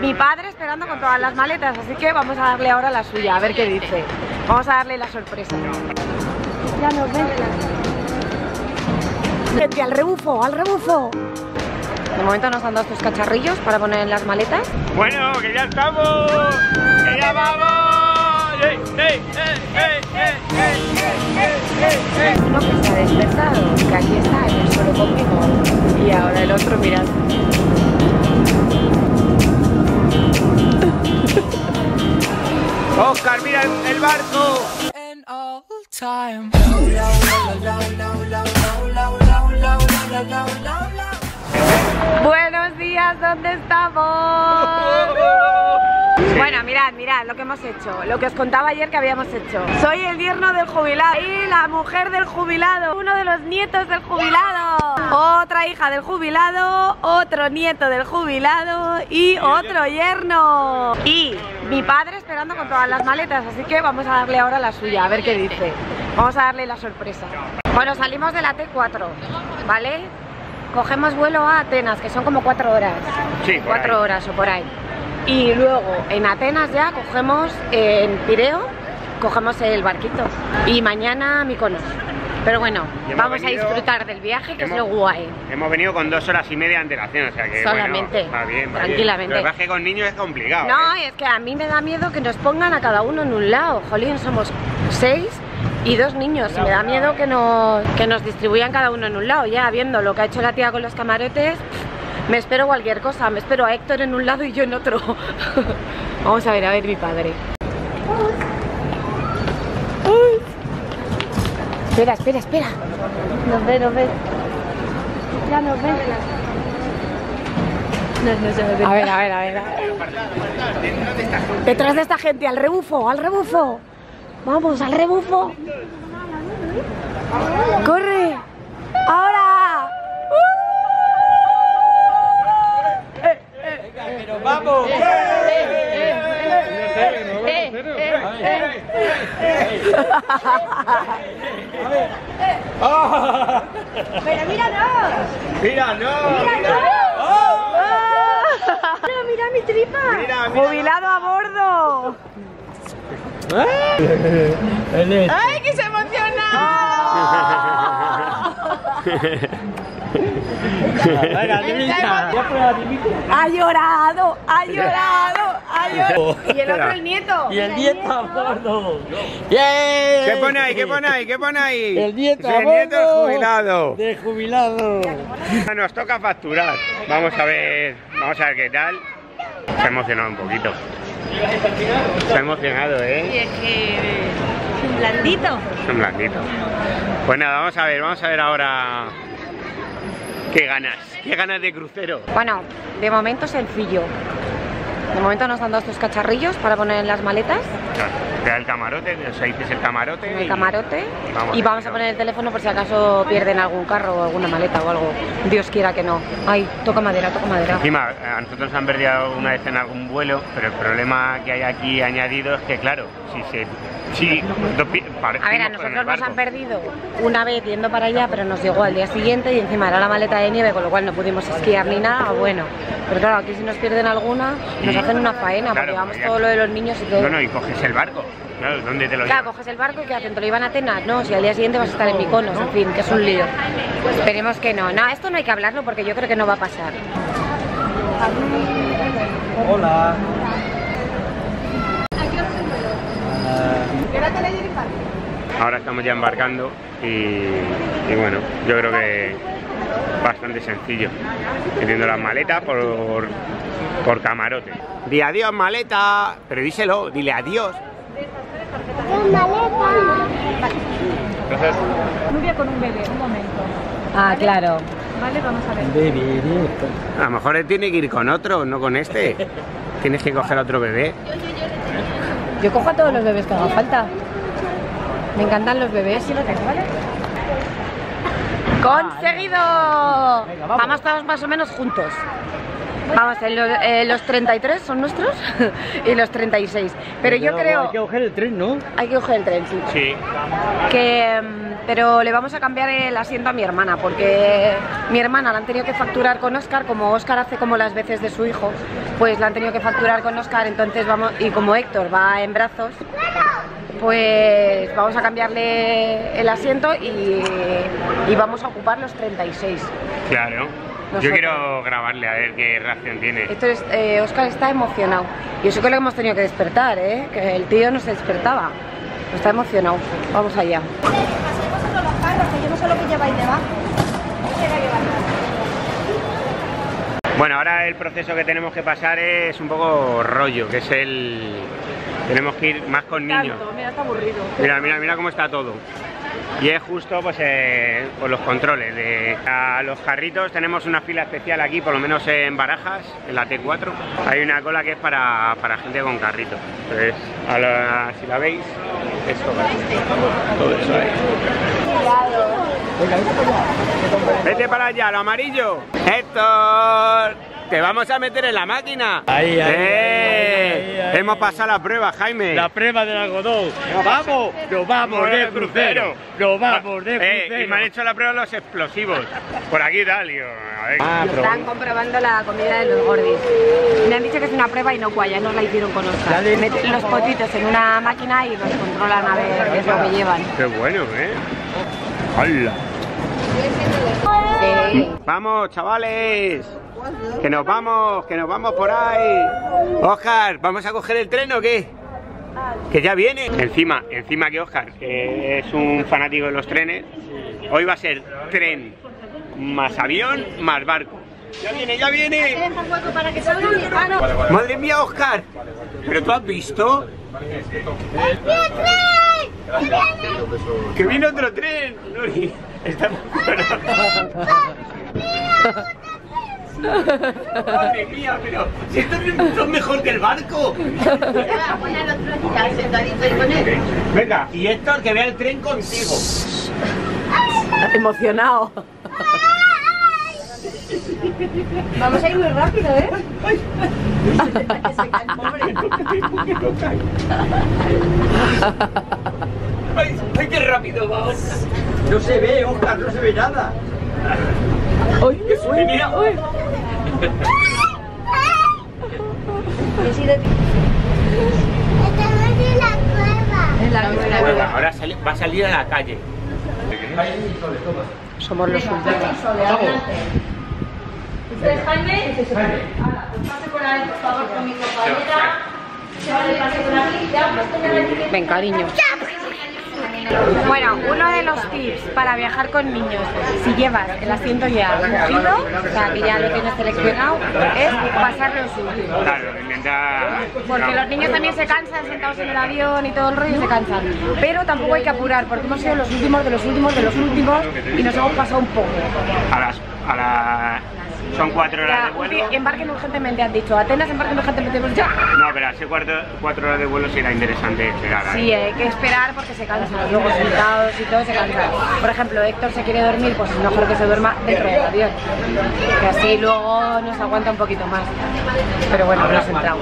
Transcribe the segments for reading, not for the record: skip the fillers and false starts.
mi padre esperando con todas las maletas, así que vamos a darle ahora la suya, a ver qué dice. Vamos a darle la sorpresa. Ya nos ven. Gente, al rebufo, al rebufo. De momento nos han dado estos cacharrillos para poner en las maletas. Bueno, que ya estamos, que ya vamos. ¡Ey, ey, ey, ey, ey! Uno que está despertado, que aquí está en el suelo conmigo, y ahora el otro, mirad. Oscar, mira el barco. Buenos días, ¿dónde estamos? Bueno, mirad, mirad lo que hemos hecho, lo que os contaba ayer que habíamos hecho. Soy el yerno del jubilado y la mujer del jubilado, uno de los nietos del jubilado, otra hija del jubilado, otro nieto del jubilado y otro yerno. Y mi padre esperando con todas las maletas, así que vamos a darle ahora la suya, a ver qué dice. Vamos a darle la sorpresa. Bueno, salimos de la T4, ¿vale? Cogemos vuelo a Atenas, que son como 4 horas. Sí, 4 horas o por ahí. Y luego en Atenas ya cogemos en Pireo, cogemos el barquito y mañana Mykonos. Pero bueno, vamos a disfrutar del viaje, que es lo guay. Hemos venido con 2 horas y media de antelación, o sea que solamente, bueno, va bien, va tranquilamente. Bien. El viaje con niños es complicado. No, es que a mí me da miedo que nos pongan a cada uno en un lado. Jolín, somos 6. Y 2 niños, y me da miedo que nos distribuyan cada uno en un lado. Ya viendo lo que ha hecho la tía con los camarotes, me espero cualquier cosa, me espero a Héctor en un lado y yo en otro. Vamos a ver mi padre. Espera, espera, espera. Nos ve. Ya nos ve. No se ve. A ver. Detrás de esta gente, al rebufo, al rebufo. Vamos, al rebufo. ¡Corre! ¡Ahora! ¡Pero vamos! ¡Pero míranos! ¡Míranos! ¡Oh! ¡Mira mi tripa! Mira. ¡Jubilado a bordo! ¡Ay, que se emociona! Ha llorado. Y el otro, el nieto. Y el nieto a bordo. Yeah. ¿Qué pone ahí? El nieto a bordo. El nieto jubilado. De jubilado. Nos toca facturar. Vamos a ver qué tal. Se ha emocionado un poquito. Está emocionado, ¿eh? Y es que es un blandito. Pues nada, vamos a ver ahora qué ganas de crucero. Bueno, de momento sencillo. De momento nos han dado estos cacharrillos para poner en las maletas. El camarote, o sea, dices el camarote. El camarote. Y vamos a poner el teléfono por si acaso pierden algún carro o alguna maleta o algo. Dios quiera que no. Ay, toca madera. Encima, a nosotros nos han perdido una vez en algún vuelo, pero el problema que hay aquí añadido es que, claro, a nosotros nos han perdido una vez yendo para allá, pero nos llegó al día siguiente y encima era la maleta de nieve, con lo cual no pudimos esquiar ni nada, bueno. Pero claro, aquí si nos pierden alguna, nos hacen una faena, claro, porque llevamos todo lo de los niños y todo. No, y coges el barco. Claro, ¿dónde te lo llevas? Claro, coges el barco y que te lo iban a Atenas, no, si al día siguiente vas a estar en Mykonos, en fin, que es un lío. Esperemos que no. No, esto no hay que hablarlo porque yo creo que no va a pasar. Hola. Ahora estamos ya embarcando y bueno, yo creo que bastante sencillo. Metiendo las maletas por camarote. Di adiós, maleta, pero díselo, dile adiós. Adiós, maleta. Gracias. Nubia con un bebé, un momento. Ah, claro. Vale, vamos a ver. A lo mejor él tiene que ir con otro, no con este. Tienes que coger a otro bebé. Yo cojo a todos los bebés que hagan falta. Me encantan los bebés. Sí, lo tengo, ¿vale? ¡Conseguido! Venga, vamos todos más o menos juntos. Vamos, los 33 son nuestros y los 36. Pero yo creo... Hay que coger el tren, ¿no? Hay que coger el tren, sí. Que pero le vamos a cambiar el asiento a mi hermana, porque mi hermana la han tenido que facturar con Óscar, como Óscar hace como las veces de su hijo, pues la han tenido que facturar con Óscar, entonces vamos, y como Héctor va en brazos, pues vamos a cambiarle el asiento y vamos a ocupar los 36. Claro. Nosotros. Yo quiero grabarle a ver qué reacción tiene. Entonces, Óscar está emocionado. Y eso que lo hemos tenido que despertar, ¿eh? Que el tío no se despertaba. Está emocionado. Vamos allá. Así pasan con los carros, que yo no sé lo que lleváis debajo. Bueno, ahora el proceso que tenemos que pasar es un poco rollo, que es el... Tenemos que ir más con niños. Mira, está aburrido. Mira, mira, mira cómo está todo. Y es justo pues con los controles de a los carritos. Tenemos una fila especial aquí, por lo menos en Barajas, en la T4. Hay una cola que es para gente con carrito. Entonces, si la veis, es todo eso ahí. Vete para allá, lo amarillo. ¡Héctor! ¡Te vamos a meter en la máquina! ¡Ahí, ahí! Ahí. Hemos pasado la prueba, Jaime. La prueba del algodón. ¡Vamos! ¡Nos vamos de crucero! ¡Nos vamos de crucero! Y me han hecho la prueba los explosivos. Por aquí, Dalio. Están comprobando la comida de los gordis. Me han dicho que es una prueba inocua, ya nos la hicieron con Óscar. Meten los potitos en una máquina y los controlan a ver qué es lo que llevan. ¡Qué bueno, eh! ¡Hala! Sí. ¡Vamos, chavales! Que nos vamos por ahí. Óscar, ¿vamos a coger el tren o qué? Que ya viene. Encima que Óscar es un fanático de los trenes. Hoy va a ser tren, más avión, más barco. ¡Ya viene, ya viene! ¡Madre mía, Óscar! ¿Pero tú has visto? ¡Que viene otro tren! Estamos... ¡Madre mía! Pero si estos son mejor que el barco. Venga, y Héctor que vea el tren contigo. Emocionado. Vamos a ir muy rápido, ¿eh? Ay, que se cae, pobre. Ay, qué rápido vamos. No se ve, Óscar, no se ve nada. ¡Ay, qué suena! Estamos en la cueva. Ahora va a salir a la calle. Somos los últimos. ¿Usted es Jaime? Pase por ahí, por favor, con mi compañera. Se va a pasar por aquí, ya. Ven, cariño. Bueno, uno de los tips para viajar con niños, si llevas el asiento ya ungido, o sea que ya lo tienes seleccionado, es pasarle un suyo. Claro, intentar... Porque los niños también se cansan sentados en el avión y todo el rollo, se cansan. Pero tampoco hay que apurar, porque hemos sido los últimos de los últimos de los últimos y nos hemos pasado un poco. Son 4 horas de vuelo. Embarquen urgentemente, han dicho. Atenas, embarquen urgentemente. No, pero hace 4 horas de vuelo será interesante esperar. Sí, hay que esperar porque se cansan. Luego sentados y todo se cansan. Por ejemplo, Héctor se quiere dormir, pues es mejor que se duerma dentro del avión. Que así luego nos aguanta un poquito más. Pero bueno, no sentado.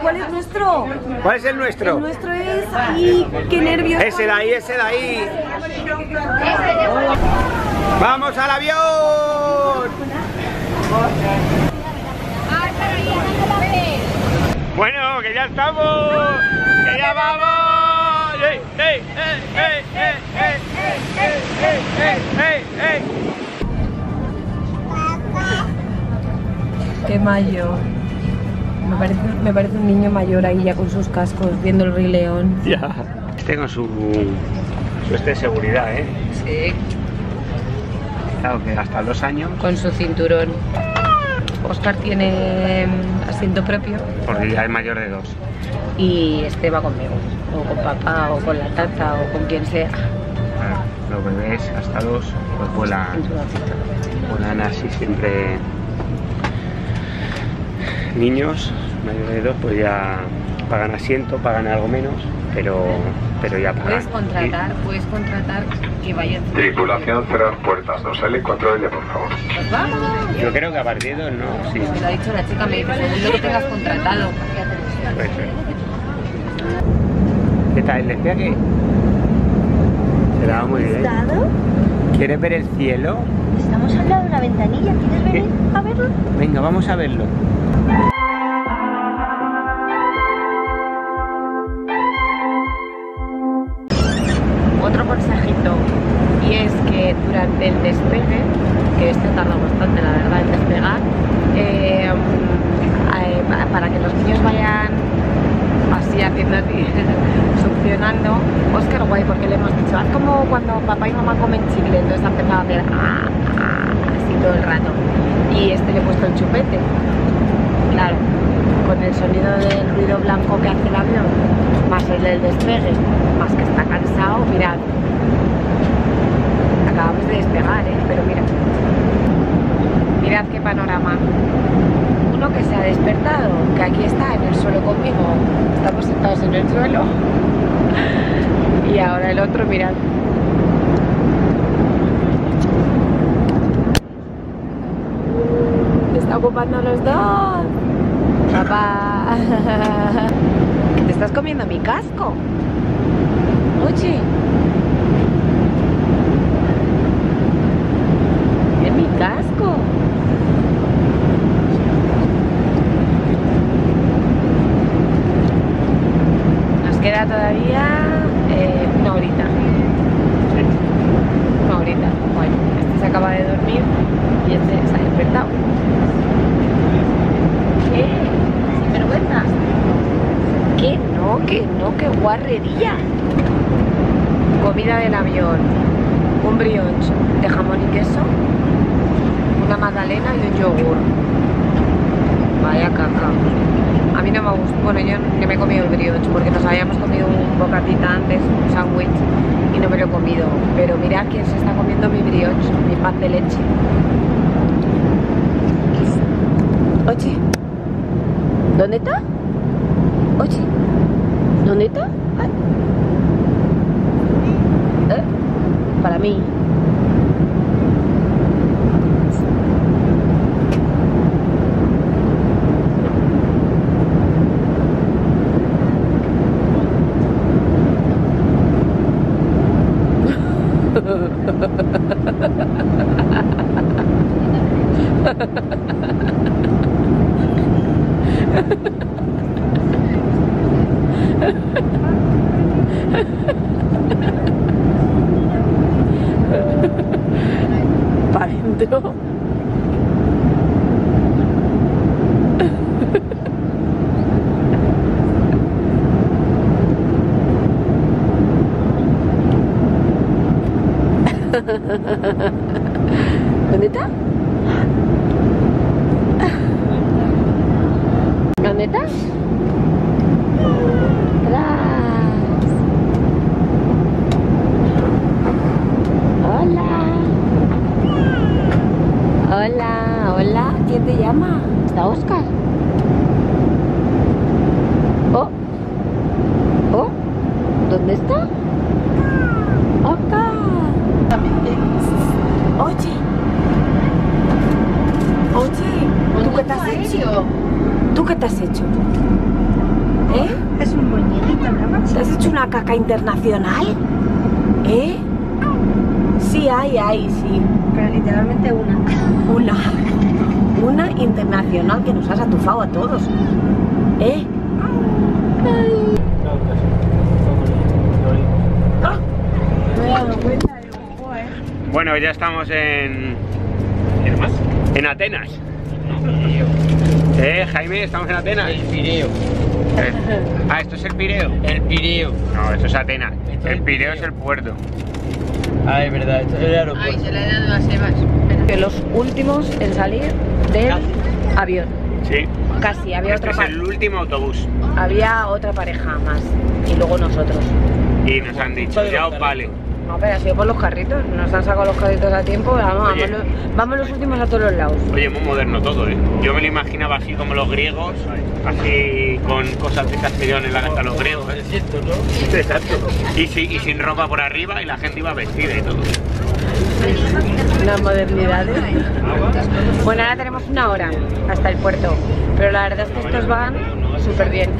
¿Cuál es nuestro? ¿Cuál es el nuestro? El nuestro es... ¡Y qué nervios! ¡Ese de ahí, ese de ahí! ¡Vamos al avión! Bueno, que ya estamos. ¡Que ya vamos! ¡Ey, ey, ey, ey, ey, ey, ey, ey, ey, ey! ¡Qué mayo! Me parece un niño mayor ahí ya con sus cascos, viendo el Rey León. Ya. Este con su de seguridad, ¿eh? Sí. Claro que hasta 2 años. Con su cinturón. Óscar tiene asiento propio. Porque ya es mayor de 2. Y este va conmigo. O con papá, o con la tata, o con quien sea. Claro, los bebés hasta 2, pues vuelan así siempre. Niños mayores de 2 pues ya pagan asiento, pagan algo menos. pero ya pagan. Puedes contratar que vayan. Tripulación, cerrar puertas 2L, 4L, por favor. Pues vamos. Yo creo que a partir de 2 no, sí. Me lo ha dicho la chica, me dice, es lo que tengas contratado. Pues sí. ¿Qué tal? ¿Les veo aquí? Se la va muy bien. ¿Quieres ver el cielo? Estamos al lado de una ventanilla, ¿quieres venir a verlo? Venga, vamos a verlo. Otro consejito, y es que durante el despegue, que esto tarda bastante, la verdad, en despegar, para que los niños vayan así haciendo succionando, Óscar guay, porque le hemos dicho, haz como cuando papá y mamá comen chicle, entonces ha empezado a hacer así todo el rato, y este le he puesto el chupete, claro, con el sonido del ruido blanco que hace el avión, más el del despegue, más que está cansado, mirad, acabamos de despegar, pero mirad, mirad qué panorama. Uno que se ha despertado, que aquí está en el suelo conmigo, estamos sentados en el suelo, y ahora el otro, mirad. Te está ocupando los dos, papá. Te estás comiendo mi casco, Uchi. Es mi casco. Queda todavía una horita. Sí. Una horita. Bueno, este se acaba de dormir y este se ha despertado. ¿Qué? ¿Sin vergüenza? ¿Qué? No, que no, qué guarrería. Comida del avión. Un brioche de jamón y queso. Una magdalena y un yogur. Vaya caca. A mí no me gusta, bueno, yo no me he comido el brioche porque nos habíamos comido un bocatita antes, un sándwich, y no me lo he comido. Pero mirad quién se está comiendo mi brioche, mi pan de leche. Oye, ¿dónde está? Oye, ¿dónde está? Para mí. Para adentro. ¿Dónde está? ¿Dónde está? Hola, hola, ¿quién te llama? ¿Está Óscar? Oh, oh, ¿dónde está? Acá. Oye, oye, ¿tú qué te has hecho? ¿Tú qué te has hecho? Es un muñequito, ¿no? ¿Te has hecho una caca internacional? Sí, hay, sí. Pero literalmente una. Una internacional que nos has atufado a todos. Ay. Bueno, ya estamos en Atenas. Jaime, estamos en Atenas. El Pireo. ¿Esto es el Pireo? El Pireo. No, esto es Atenas. El Pireo es el puerto. Ah, es verdad, esto es el aeropuerto. Ay, se le he dado a Sebas. Que los últimos en salir del avión. Sí. Casi, había otra pareja. Es el último autobús. Había otra pareja más. Y luego nosotros. Y nos han dicho, ya os vale. No, pero ha sido por los carritos, nos han sacado los carritos a tiempo, vamos los últimos a todos los lados. Oye, muy moderno todo, ¿eh? Yo me lo imaginaba así como los griegos, así con cosas de Castellón en la cabeza, los griegos, ¿eh? Cierto, ¿no? Exacto. Y sin ropa por arriba y la gente iba vestida y todo. Las modernidades. Bueno, ahora tenemos una hora hasta el puerto, pero la verdad es que estos van súper bien.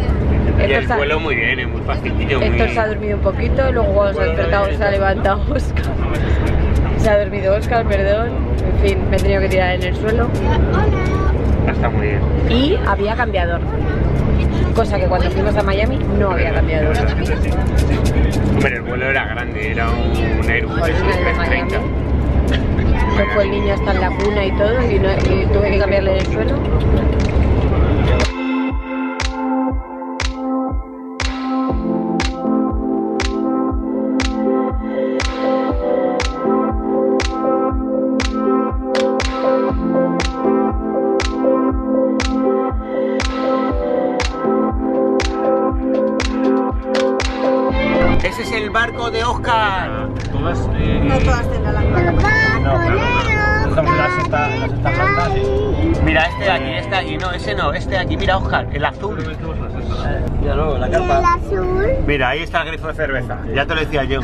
Y el vuelo muy bien, es muy facilito. Héctor se ha dormido un poquito, luego se ha despertado, se ha levantado Oscar. Se ha dormido Oscar, perdón. En fin, me he tenido que tirar en el suelo. Está muy bien. Y había cambiador. Cosa que cuando fuimos a Miami no había cambiador. Hombre, el vuelo era grande, era un Airbus 330. Se fue el niño hasta la cuna y todo y tuve que cambiarle el suelo. Ese es el barco de Oscar. No todas tendrán la planta. Mira, este de aquí, este de aquí, no, ese no, este de aquí, mira Oscar, el azul. Ya no, la carpa. El azul. Mira, ahí está el grifo de cerveza, ya te lo decía yo.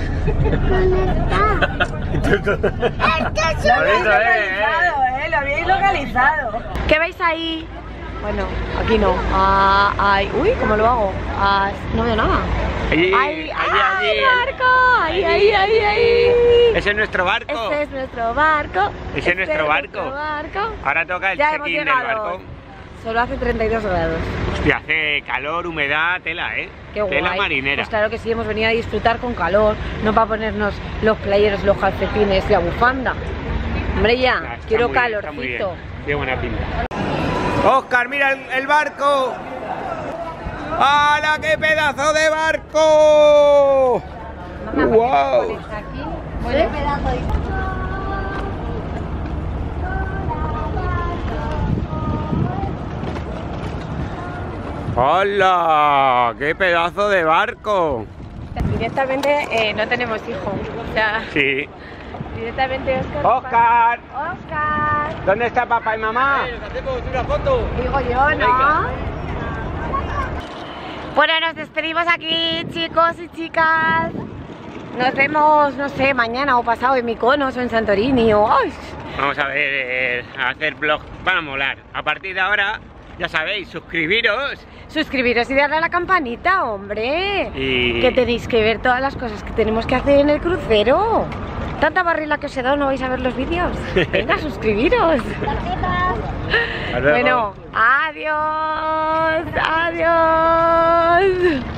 Lo habéis localizado. ¿Qué veis ahí? Bueno, aquí no. Uy, ¿cómo lo hago? No veo nada. Allí, ahí, allí, ¡ay, allí, barco! Ahí, ahí, ahí, ahí. Ese es nuestro barco. Este es nuestro barco. Ese este es nuestro barco. Ahora toca el check-in del barco. Solo hace 32 grados. Hostia, hace calor, humedad, tela, ¿eh? Qué guay. Tela marinera. Pues claro que sí, hemos venido a disfrutar con calor, no para ponernos los playeros, los calcetines, la bufanda. Hombre, ya, está quiero calorcito. Qué buena pinta. Oscar, mira el barco. ¡Hala, qué pedazo de barco! Mamá, wow. Aquí. ¿Sí? Pedazo de... ¡Hola! ¡Qué pedazo de barco! Directamente no tenemos hijo. O sea, sí. Directamente Oscar. ¡Oscar! ¡Oscar! ¿Dónde está papá y mamá? Una foto. Digo yo, ¿no? Bueno, nos despedimos aquí, chicos y chicas. Nos vemos, no sé, mañana o pasado en Mykonos o en Santorini o... ¡Ay! Vamos a ver, a hacer vlog, van a molar. A partir de ahora, ya sabéis, suscribiros. Suscribiros y darle a la campanita, hombre. Y... que tenéis que ver todas las cosas que tenemos que hacer en el crucero. Tanta barrila que os he dado, no vais a ver los vídeos. Venga, suscribiros. Bueno, adiós, adiós.